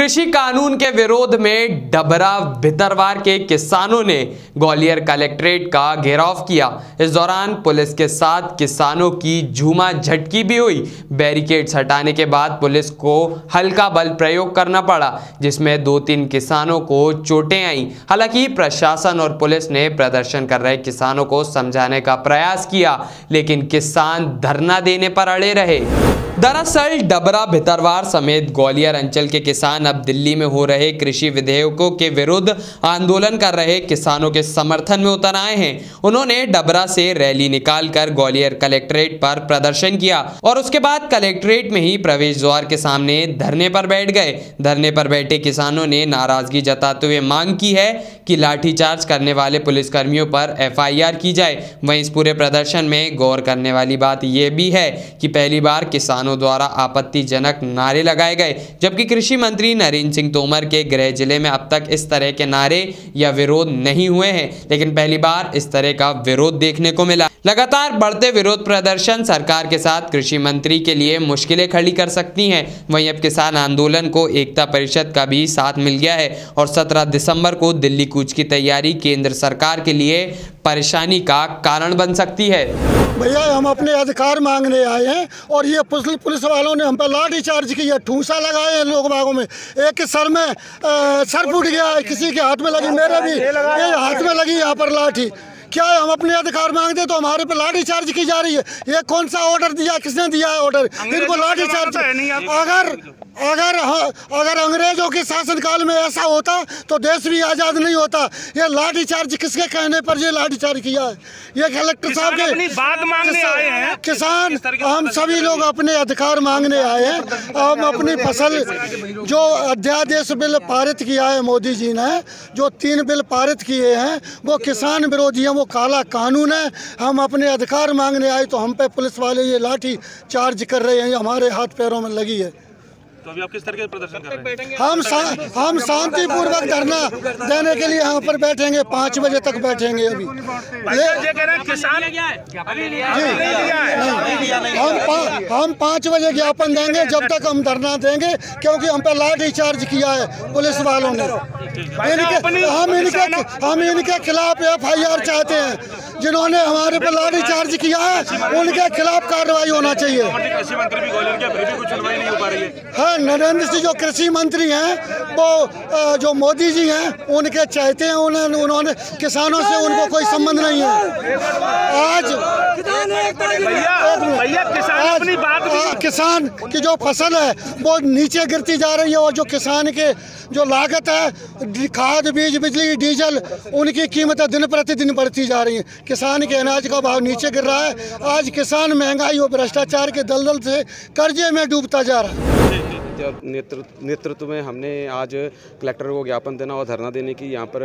कृषि कानून के विरोध में डबरा भितरवार के किसानों ने ग्वालियर कलेक्ट्रेट का घेराव किया। इस दौरान पुलिस के साथ किसानों की झूमा झटकी भी हुई। बैरिकेड्स हटाने के बाद पुलिस को हल्का बल प्रयोग करना पड़ा, जिसमें 2-3 किसानों को चोटें आईं। हालांकि प्रशासन और पुलिस ने प्रदर्शन कर रहे किसानों को समझाने का प्रयास किया, लेकिन किसान धरना देने पर अड़े रहे। दरअसल डबरा भितरवार समेत ग्वालियर अंचल के किसान अब दिल्ली में हो रहे कृषि विधेयकों के विरुद्ध आंदोलन कर रहे किसानों के समर्थन में उतर आए हैं। उन्होंने डबरा से रैली निकालकर ग्वालियर कलेक्ट्रेट पर प्रदर्शन किया और उसके बाद कलेक्ट्रेट में ही प्रवेश द्वार के सामने धरने पर बैठ गए। धरने पर बैठे किसानों ने नाराजगी जताते हुए मांग की है कि लाठीचार्ज करने वाले पुलिसकर्मियों पर FIR की जाए। वहीं इस पूरे प्रदर्शन में गौर करने वाली बात यह भी है कि पहली बार किसानों द्वारा आपत्तिजनक नारे लगाए गए, जबकि कृषि मंत्री नरेंद्र सिंह तोमर के गृह जिले में अब तक इस तरह के नारे या विरोध नहीं हुए हैं, लेकिन पहली बार इस तरह का विरोध देखने को मिला। लगातार बढ़ते विरोध प्रदर्शन सरकार के साथ कृषि मंत्री के लिए मुश्किलें खड़ी कर सकती हैं। वहीं अब किसान आंदोलन को एकता परिषद का भी साथ मिल गया है और 17 दिसंबर को दिल्ली कूच की तैयारी केंद्र सरकार के लिए परेशानी का कारण बन सकती है। भैया, हम अपने अधिकार मांगने आए हैं और ये पुलिस वालों ने हम पर लाठी चार्ज किया, ठूसा लगाए हैं लोग बागों में। एक के सर में सर फूट गया, किसी के हाथ में लगी, मेरे भी ये हाथ में लगी यहाँ पर लाठी। क्या है, हम अपने अधिकार मांगते तो हमारे पे लाठी चार्ज की जा रही है। ये कौन सा ऑर्डर दिया, किसने दिया है ऑर्डर इनको लाठी चार्ज? अगर अंग्रेजों के शासनकाल में ऐसा होता तो देश भी आज़ाद नहीं होता। ये लाठी चार्ज किसके कहने पर ये लाठी चार्ज किया है? ये कलेक्टर साहब के बात मांगने आए हैं किसान। हम सभी लोग अपने अधिकार मांगने आए हैं। हम अपनी फसल, जो अध्यादेश बिल पारित किया है मोदी जी ने, जो 3 बिल पारित किए हैं वो किसान विरोधी हैं, वो काला कानून है। हम अपने अधिकार मांगने आए तो हम पे पुलिस वाले ये लाठी चार्ज कर रहे हैं, हमारे हाथ पैरों में लगी है। तो अभी आप किस तरह के प्रदर्शन कर रहे हैं? हम शांतिपूर्वक धरना देने के लिए यहाँ पर बैठेंगे, 5 बजे तक बैठेंगे। अभी किसान जी, हम 5 बजे ज्ञापन देंगे, जब तक हम धरना देंगे, क्योंकि हम पे लाठी चार्ज किया है पुलिस वालों ने। हम इनके खिलाफ FIR चाहते हैं। जिन्होंने हमारे पे लाठी चार्ज किया है उनके खिलाफ कार्रवाई होना चाहिए। नरेंद्र सिंह जो कृषि मंत्री हैं, वो जो मोदी जी हैं उनके चाहते हैं, उन्होंने किसानों से उनको कोई संबंध नहीं है। आज किसान की जो फसल है वो नीचे गिरती जा रही है और जो किसान के जो लागत है, खाद, बीज, बिजली, डीजल, उनकी कीमतें दिन प्रतिदिन बढ़ती जा रही है। किसान के अनाज का भाव नीचे गिर रहा है। आज किसान महंगाई और भ्रष्टाचार के दलदल से कर्जे में डूबता जा रहा है। नेतृत्व में हमने आज कलेक्टर को ज्ञापन देना और धरना देने की यहाँ पर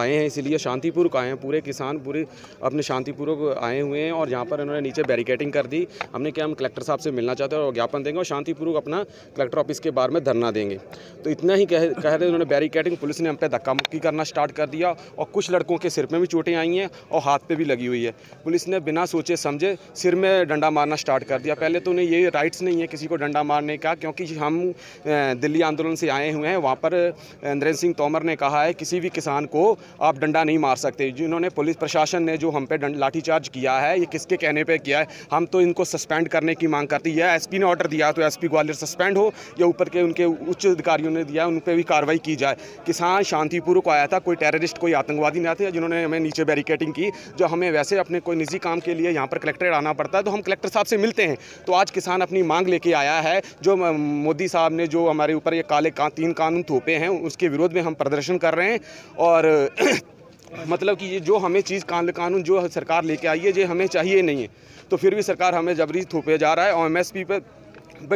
आए हैं, इसीलिए शांतिपूर्वक आए हैं। पूरे किसान पूरे अपने शांतिपूर्वक आए हुए हैं और यहाँ पर उन्होंने नीचे बैरिकेडिंग कर दी। हमने क्या, हम कलेक्टर साहब से मिलना चाहते हैं और ज्ञापन देंगे और शांतिपूर्वक अपना कलेक्टर ऑफिस के बाहर में धरना देंगे। तो इतना ही कह रहे उन्होंने बैरिकेडिंग, पुलिस ने हम पे धक्का मुक्की करना स्टार्ट कर दिया और कुछ लड़कों के सिर पर भी चोटें आई हैं और हाथ पर भी लगी हुई है। पुलिस ने बिना सोचे समझे सिर में डंडा मारना स्टार्ट कर दिया। पहले तो उन्हें ये राइट्स नहीं है किसी को डंडा मारने का, क्योंकि हम दिल्ली आंदोलन से आए हुए हैं। वहाँ पर नरेंद्र सिंह तोमर ने कहा है किसी भी किसान को आप डंडा नहीं मार सकते। जिन्होंने पुलिस प्रशासन ने जो हम पे लाठीचार्ज किया है, ये किसके कहने पे किया है? हम तो इनको सस्पेंड करने की मांग करती है। SP ने ऑर्डर दिया तो SP ग्वालियर सस्पेंड हो, या ऊपर के उनके उच्च अधिकारियों ने दिया उन पर भी कार्रवाई की जाए। किसान शांतिपूर्वक आया था, कोई टेररिस्ट, कोई आतंकवादी नहीं आते जिन्होंने हमें नीचे बैरिकेटिंग की। जो हमें वैसे अपने कोई निजी काम के लिए यहाँ पर कलेक्ट्रेट आना पड़ता है तो हम कलेक्टर साहब से मिलते हैं। तो आज किसान अपनी मांग लेके आया है। जो मोदी साहब ने जो हमारे ऊपर ये काले 3 कानून थोपे हैं, उसके विरोध में हम प्रदर्शन कर रहे हैं। और मतलब कि ये जो हमें चीज़ कानून जो सरकार लेके आई है, ये हमें चाहिए नहीं है, तो फिर भी सरकार हमें जबरी थोपे जा रहा है। और MSP पर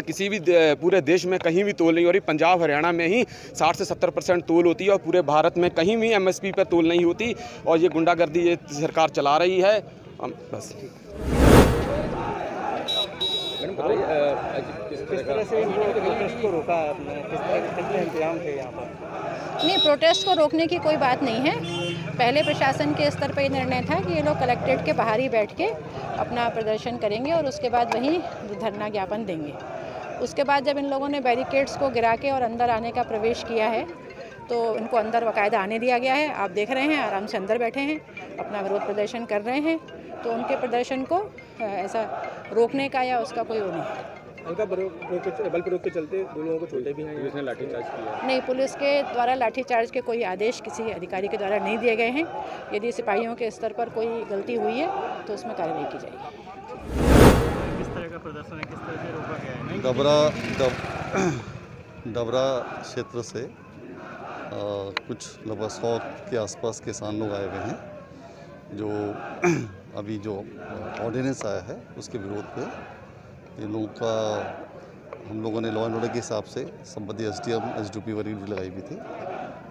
किसी भी पूरे देश में कहीं भी तोल नहीं हो रही। पंजाब हरियाणा में ही 60 से 70% तोल होती है और पूरे भारत में कहीं भी MSP पर तोल नहीं होती। और ये गुंडागर्दी ये सरकार चला रही है। बस किस तरह से प्रोटेस्ट को रोका आपने? किस तरह के इंतजाम थे यहाँ पर? नहीं, प्रोटेस्ट को रोकने की कोई बात नहीं है। पहले प्रशासन के स्तर पर निर्णय था कि ये लोग कलेक्ट्रेट के बाहर ही बैठ के अपना प्रदर्शन करेंगे और उसके बाद वहीं धरना ज्ञापन देंगे। उसके बाद जब इन लोगों ने बैरिकेड्स को गिरा के और अंदर आने का प्रवेश किया है तो इनको अंदर बाकायदा आने दिया गया है। आप देख रहे हैं आराम से अंदर बैठे हैं, अपना विरोध प्रदर्शन कर रहे हैं, तो उनके प्रदर्शन को ऐसा रोकने का या उसका कोई वो नहीं। हल्का बल प्रयोग के चलते दो लोगों को छोड़े भी हैं। पुलिस ने लाठीचार्ज किया? नहीं, पुलिस के द्वारा लाठीचार्ज के कोई आदेश किसी अधिकारी के द्वारा नहीं दिए गए हैं। यदि सिपाहियों के स्तर पर कोई गलती हुई है तो उसमें कार्रवाई की जाएगी। किस तरह का प्रदर्शन है, किस तरह से रोका गया है? डबरा क्षेत्र से कुछ लगभग 100 के आसपास किसान लोग आए हुए हैं जो अभी जो ऑर्डिनेंस आया है उसके विरोध में इन लोगों का हम लोगों ने लॉ एंड ऑर्डर के हिसाब से संबंधित SDM SDPO वर्ग भी लगाई हुई थी।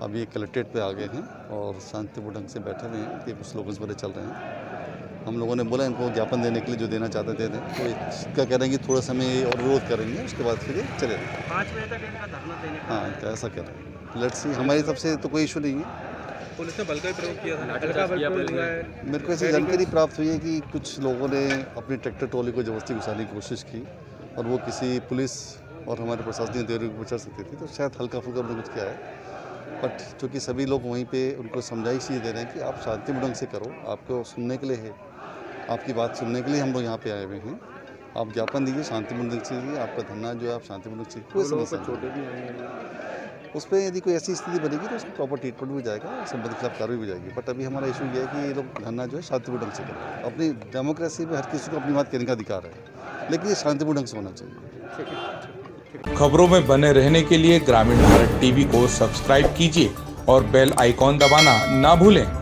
अभी कलेक्ट्रेट पे आ गए हैं और शांतिपूर्ण ढंग से बैठे हुए हैं कि कुछ लोग इस बारे चल रहे हैं। हम लोगों ने बोला इनको ज्ञापन देने के लिए जो देना चाहते थे तो इसका कह रहे हैं कि थोड़ा समय और विरोध करेंगे, उसके बाद फिर चले जाएंगे। 5 बजे तक इनका धरना देने का, हाँ ऐसा कह रहे हैं। लेट्स सी, हमारी तरफ से तो कोई इशू नहीं है। पुलिस ने बल का प्रयोग किया था। मेरे को ऐसी जानकारी प्राप्त हुई है कि कुछ लोगों ने अपनी ट्रैक्टर ट्रॉली को जबरदस्ती घुसाने की कोशिश की और वो किसी पुलिस और हमारे प्रशासनिक अधिकारियों को पहुँचा सकती थी, तो शायद हल्का फुल्का उन्होंने कुछ किया है। बट चूँकि सभी लोग वहीं पे उनको समझाइश ये दे रहे हैं कि आप शांतिपूर्ण ढंग से करो, आपको सुनने के लिए है, आपकी बात सुनने के लिए हम लोग यहाँ पर आए हुए हैं। आप ज्ञापन दीजिए शांतिपूर्ण ढंग से, आपका धरना जो है आप शांतिपूर्ण ढंग से, उस पर यदि कोई ऐसी स्थिति बनेगी तो उसको प्रॉपर ट्रीटमेंट भी जाएगा, संबंधित खिलाफ कार्रवाई भी जाएगी। बट अभी हमारा इशू ये है कि ये लोग धरना जो है शांतिपूर्ण ढंग से करें। अपनी डेमोक्रेसी में हर किसी को अपनी बात कहने का अधिकार है, लेकिन ये शांतिपूर्ण ढंग से होना चाहिए। खबरों में बने रहने के लिए ग्रामीण भारत TV को सब्सक्राइब कीजिए और बेल आइकॉन दबाना ना भूलें।